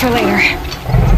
for later.